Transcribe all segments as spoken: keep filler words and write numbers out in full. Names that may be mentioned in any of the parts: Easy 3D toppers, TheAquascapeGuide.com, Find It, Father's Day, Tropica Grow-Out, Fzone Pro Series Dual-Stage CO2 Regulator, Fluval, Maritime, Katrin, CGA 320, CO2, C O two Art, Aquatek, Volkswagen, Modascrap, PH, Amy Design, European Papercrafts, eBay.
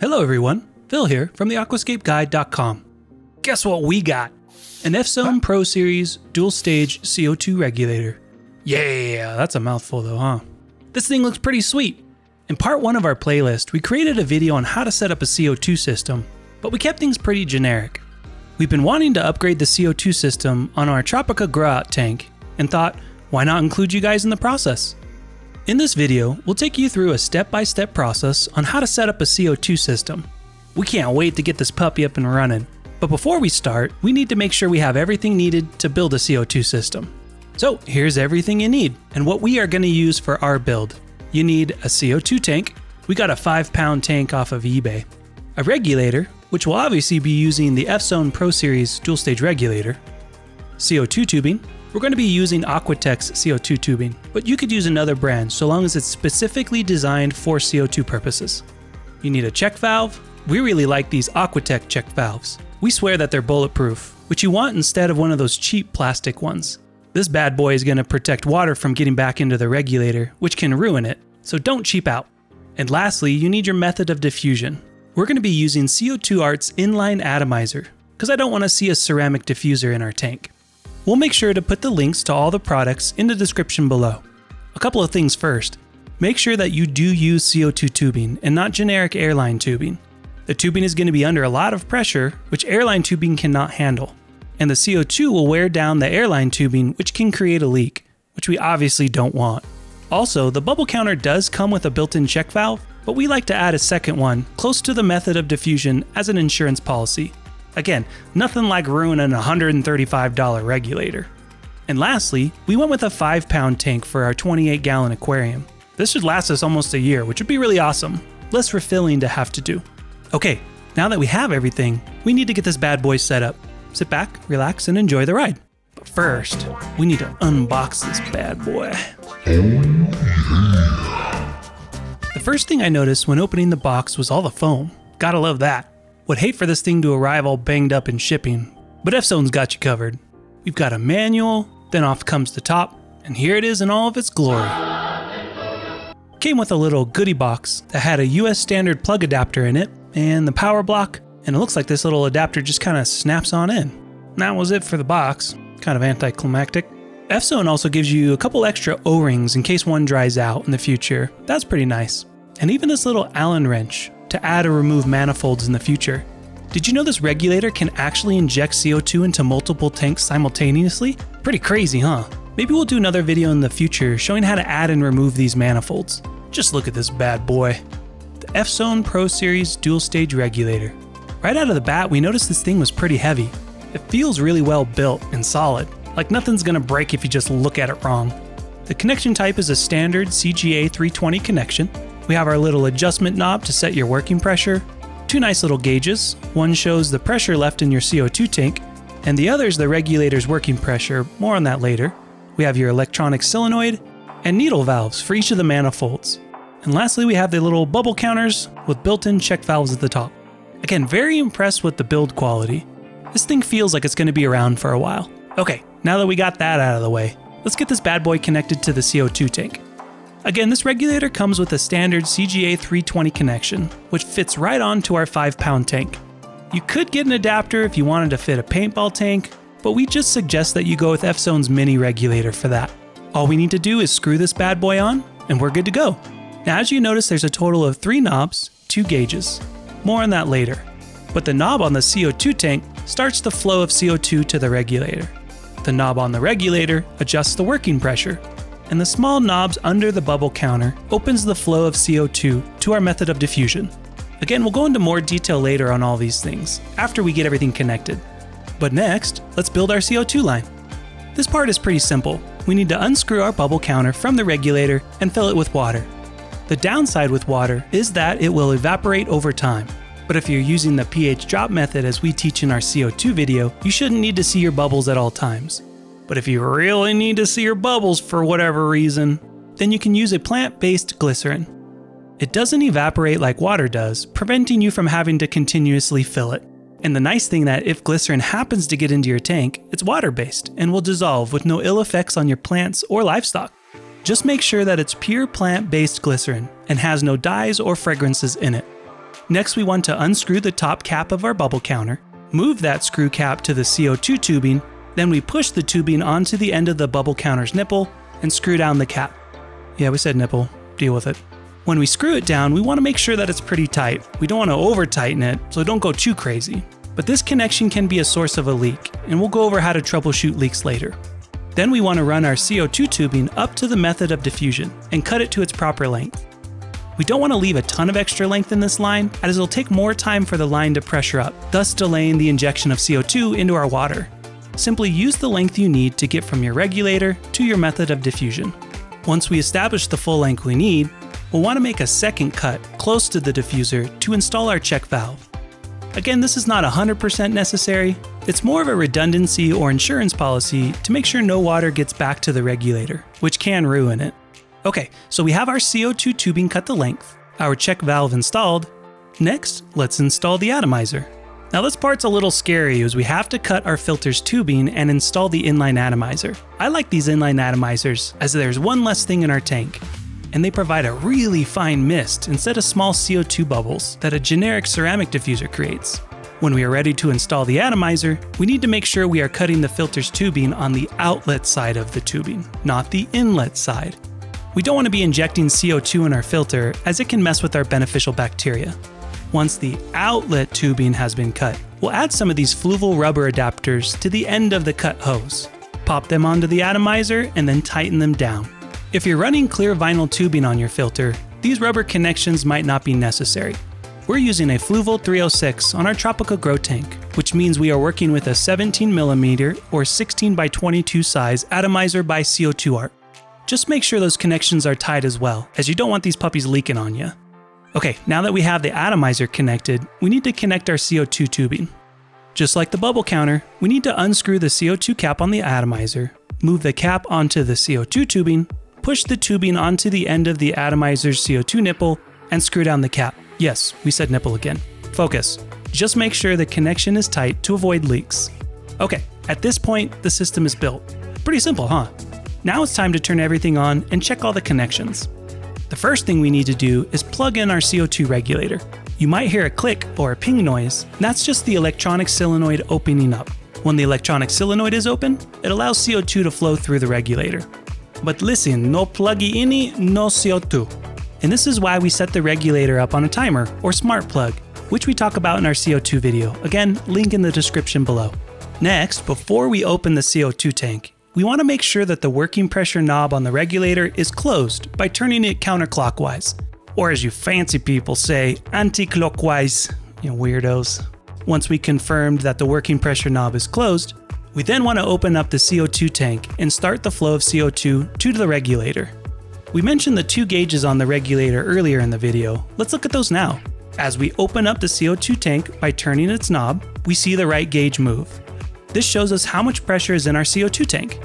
Hello everyone, Phil here from the aquascape guide dot com. Guess what we got? An Fzone Pro Series Dual-Stage C O two Regulator. Yeah, that's a mouthful though, huh? This thing looks pretty sweet. In part one of our playlist, we created a video on how to set up a C O two system, but we kept things pretty generic. We've been wanting to upgrade the C O two system on our Tropica Grow-Out tank and thought, why not include you guys in the process? In this video, we'll take you through a step-by-step process on how to set up a C O two system. We can't wait to get this puppy up and running. But before we start, we need to make sure we have everything needed to build a C O two system. So here's everything you need and what we are going to use for our build. You need a C O two tank. We got a five pound tank off of eBay. A regulator, which will obviously be using the Fzone Pro Series dual-stage regulator. C O two tubing. We're going to be using Aquatek's C O two tubing, but you could use another brand so long as it's specifically designed for C O two purposes. You need a check valve. We really like these Aquatek check valves. We swear that they're bulletproof, which you want instead of one of those cheap plastic ones. This bad boy is going to protect water from getting back into the regulator, which can ruin it, so don't cheap out. And lastly, you need your method of diffusion. We're going to be using C O two Art's inline atomizer, because I don't want to see a ceramic diffuser in our tank. We'll make sure to put the links to all the products in the description below. A couple of things first. Make sure that you do use C O two tubing and not generic airline tubing. The tubing is going to be under a lot of pressure, which airline tubing cannot handle. And the C O two will wear down the airline tubing, which can create a leak, which we obviously don't want. Also, the bubble counter does come with a built-in check valve, but we like to add a second one close to the method of diffusion as an insurance policy. Again, nothing like ruining a one hundred thirty-five dollar regulator. And lastly, we went with a five pound tank for our twenty-eight gallon aquarium. This should last us almost a year, which would be really awesome. Less refilling to have to do. Okay, now that we have everything, we need to get this bad boy set up. Sit back, relax, and enjoy the ride. But first, we need to unbox this bad boy. The first thing I noticed when opening the box was all the foam. Gotta love that. Would hate for this thing to arrive all banged up in shipping, but Fzone's got you covered. We've got a manual, then off comes the top, and here it is in all of its glory. Came with a little goodie box that had a U S standard plug adapter in it, and the power block, and it looks like this little adapter just kind of snaps on in. And that was it for the box, kind of anticlimactic. Fzone also gives you a couple extra O-rings in case one dries out in the future. That's pretty nice. And even this little Allen wrench to add or remove manifolds in the future. Did you know this regulator can actually inject C O two into multiple tanks simultaneously? Pretty crazy, huh? Maybe we'll do another video in the future showing how to add and remove these manifolds. Just look at this bad boy. The Fzone Pro Series dual-stage regulator. Right out of the bat, we noticed this thing was pretty heavy. It feels really well built and solid, like nothing's gonna break if you just look at it wrong. The connection type is a standard C G A three twenty connection. We have our little adjustment knob to set your working pressure, two nice little gauges. One shows the pressure left in your C O two tank, and the other is the regulator's working pressure, more on that later. We have your electronic solenoid and needle valves for each of the manifolds. And lastly, we have the little bubble counters with built-in check valves at the top. Again, very impressed with the build quality. This thing feels like it's going to be around for a while. Okay, now that we got that out of the way, let's get this bad boy connected to the C O two tank. Again, this regulator comes with a standard C G A three twenty connection, which fits right onto our five pound tank. You could get an adapter if you wanted to fit a paintball tank, but we just suggest that you go with Fzone's mini regulator for that. All we need to do is screw this bad boy on, and we're good to go. Now, as you notice, there's a total of three knobs, two gauges. More on that later. But the knob on the C O two tank starts the flow of C O two to the regulator. The knob on the regulator adjusts the working pressure, and the small knobs under the bubble counter opens the flow of C O two to our method of diffusion. Again, we'll go into more detail later on all these things, after we get everything connected. But next, let's build our C O two line. This part is pretty simple. We need to unscrew our bubble counter from the regulator and fill it with water. The downside with water is that it will evaporate over time. But if you're using the pH drop method as we teach in our C O two video, you shouldn't need to see your bubbles at all times. But if you really need to see your bubbles for whatever reason, then you can use a plant-based glycerin. It doesn't evaporate like water does, preventing you from having to continuously fill it. And the nice thing that if glycerin happens to get into your tank, it's water-based and will dissolve with no ill effects on your plants or livestock. Just make sure that it's pure plant-based glycerin and has no dyes or fragrances in it. Next, we want to unscrew the top cap of our bubble counter, move that screw cap to the C O two tubing, then we push the tubing onto the end of the bubble counter's nipple and screw down the cap. Yeah, we said nipple, deal with it. When we screw it down, we want to make sure that it's pretty tight. We don't want to over tighten it, so don't go too crazy. But this connection can be a source of a leak, and we'll go over how to troubleshoot leaks later. Then we want to run our C O two tubing up to the method of diffusion and cut it to its proper length. We don't want to leave a ton of extra length in this line, as it'll take more time for the line to pressure up, thus delaying the injection of C O two into our water. Simply use the length you need to get from your regulator to your method of diffusion. Once we establish the full length we need, we'll want to make a second cut close to the diffuser to install our check valve. Again, this is not one hundred percent necessary. It's more of a redundancy or insurance policy to make sure no water gets back to the regulator, which can ruin it. Okay, so we have our C O two tubing cut to length, our check valve installed. Next, let's install the atomizer. Now this part's a little scary as we have to cut our filter's tubing and install the inline atomizer. I like these inline atomizers as there's one less thing in our tank, and they provide a really fine mist instead of small C O two bubbles that a generic ceramic diffuser creates. When we are ready to install the atomizer, we need to make sure we are cutting the filter's tubing on the outlet side of the tubing, not the inlet side. We don't want to be injecting C O two in our filter as it can mess with our beneficial bacteria. Once the outlet tubing has been cut, we'll add some of these Fluval rubber adapters to the end of the cut hose. Pop them onto the atomizer and then tighten them down. If you're running clear vinyl tubing on your filter, these rubber connections might not be necessary. We're using a Fluval three oh six on our Tropica Grow tank, which means we are working with a seventeen millimeter or sixteen by twenty-two size atomizer by C O two art. Just make sure those connections are tied as well, as you don't want these puppies leaking on you. Okay, now that we have the atomizer connected, we need to connect our C O two tubing. Just like the bubble counter, we need to unscrew the C O two cap on the atomizer, move the cap onto the C O two tubing, push the tubing onto the end of the atomizer's C O two nipple, and screw down the cap. Yes, we said nipple again. Focus. Just make sure the connection is tight to avoid leaks. Okay, at this point, the system is built. Pretty simple, huh? Now it's time to turn everything on and check all the connections. The first thing we need to do is plug in our C O two regulator. You might hear a click or a ping noise, and that's just the electronic solenoid opening up. When the electronic solenoid is open, it allows C O two to flow through the regulator. But listen, no plug-ini, no C O two. And this is why we set the regulator up on a timer or smart plug, which we talk about in our C O two video. Again, link in the description below. Next, before we open the C O two tank, we want to make sure that the working pressure knob on the regulator is closed by turning it counterclockwise, or as you fancy people say, anti-clockwise, you weirdos. Once we confirmed that the working pressure knob is closed, we then want to open up the C O two tank and start the flow of C O two to the regulator. We mentioned the two gauges on the regulator earlier in the video. Let's look at those now. As we open up the C O two tank by turning its knob, we see the right gauge move. This shows us how much pressure is in our C O two tank.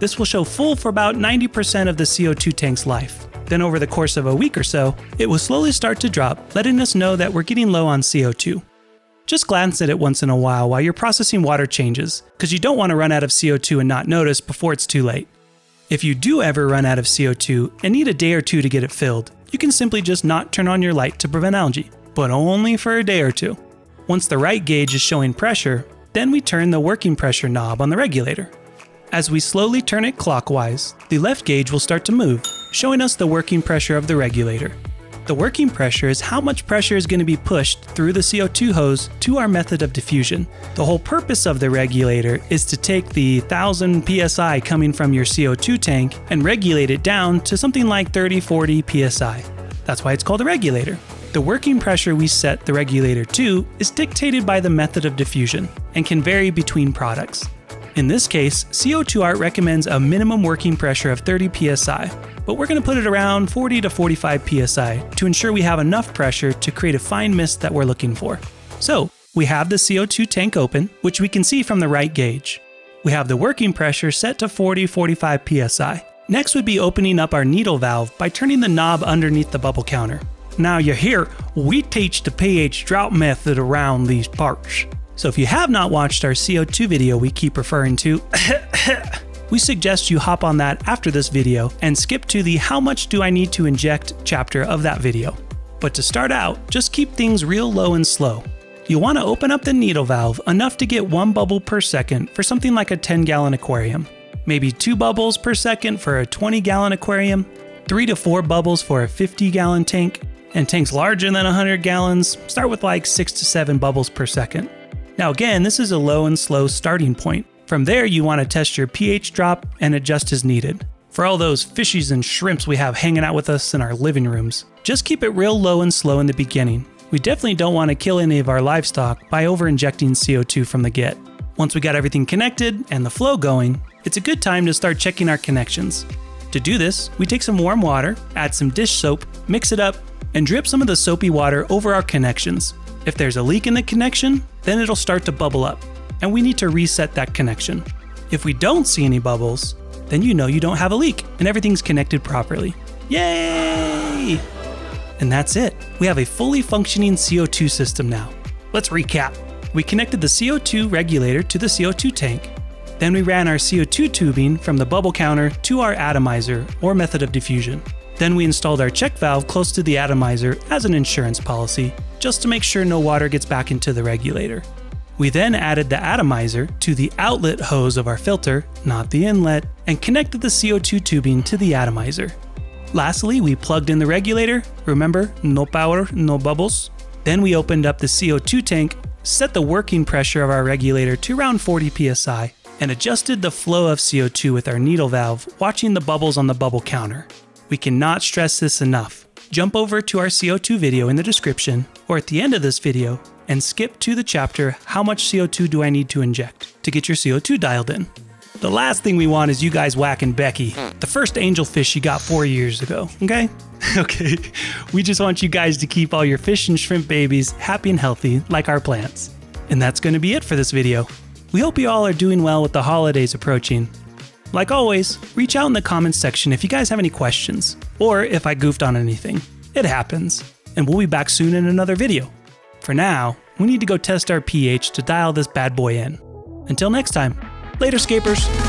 This will show full for about ninety percent of the C O two tank's life. Then over the course of a week or so, it will slowly start to drop, letting us know that we're getting low on C O two. Just glance at it once in a while while you're processing water changes, because you don't want to run out of C O two and not notice before it's too late. If you do ever run out of C O two and need a day or two to get it filled, you can simply just not turn on your light to prevent algae, but only for a day or two. Once the right gauge is showing pressure, then we turn the working pressure knob on the regulator. As we slowly turn it clockwise, the left gauge will start to move, showing us the working pressure of the regulator. The working pressure is how much pressure is going to be pushed through the C O two hose to our method of diffusion. The whole purpose of the regulator is to take the one thousand P S I coming from your C O two tank and regulate it down to something like thirty, forty P S I. That's why it's called a regulator. The working pressure we set the regulator to is dictated by the method of diffusion and can vary between products. In this case, C O two art recommends a minimum working pressure of thirty P S I, but we're going to put it around forty to forty-five P S I to ensure we have enough pressure to create a fine mist that we're looking for. So we have the C O two tank open, which we can see from the right gauge. We have the working pressure set to forty, forty-five P S I. Next would be opening up our needle valve by turning the knob underneath the bubble counter. Now you hear, we teach the pH drop method around these parts. So if you have not watched our C O two video we keep referring to, we suggest you hop on that after this video and skip to the how much do I need to inject chapter of that video. But to start out, just keep things real low and slow. You want to open up the needle valve enough to get one bubble per second for something like a ten gallon aquarium, maybe two bubbles per second for a twenty gallon aquarium, three to four bubbles for a fifty gallon tank, and tanks larger than one hundred gallons start with like six to seven bubbles per second. Now again, this is a low and slow starting point. From there, you want to test your pH drop and adjust as needed. For all those fishies and shrimps we have hanging out with us in our living rooms, just keep it real low and slow in the beginning. We definitely don't want to kill any of our livestock by over-injecting C O two from the get. Once we got everything connected and the flow going, it's a good time to start checking our connections. To do this, we take some warm water, add some dish soap, mix it up, and drip some of the soapy water over our connections. If there's a leak in the connection, then it'll start to bubble up, and we need to reset that connection. If we don't see any bubbles, then you know you don't have a leak and everything's connected properly. Yay! And that's it. We have a fully functioning C O two system now. Let's recap. We connected the C O two regulator to the C O two tank. Then we ran our C O two tubing from the bubble counter to our atomizer or method of diffusion. Then we installed our check valve close to the atomizer as an insurance policy, just to make sure no water gets back into the regulator. We then added the atomizer to the outlet hose of our filter, not the inlet, and connected the C O two tubing to the atomizer. Lastly, we plugged in the regulator. Remember, no power, no bubbles. Then we opened up the C O two tank, set the working pressure of our regulator to around forty P S I, and adjusted the flow of C O two with our needle valve, watching the bubbles on the bubble counter. We cannot stress this enough. Jump over to our C O two video in the description or at the end of this video and skip to the chapter, how much C O two do I need to inject, to get your C O two dialed in. The last thing we want is you guys whacking Becky, the first angelfish you got four years ago, okay? Okay, we just want you guys to keep all your fish and shrimp babies happy and healthy like our plants. And that's gonna be it for this video. We hope you all are doing well with the holidays approaching. Like always, reach out in the comments section if you guys have any questions, or if I goofed on anything. It happens, and we'll be back soon in another video. For now, we need to go test our pH to dial this bad boy in. Until next time, later, scapers!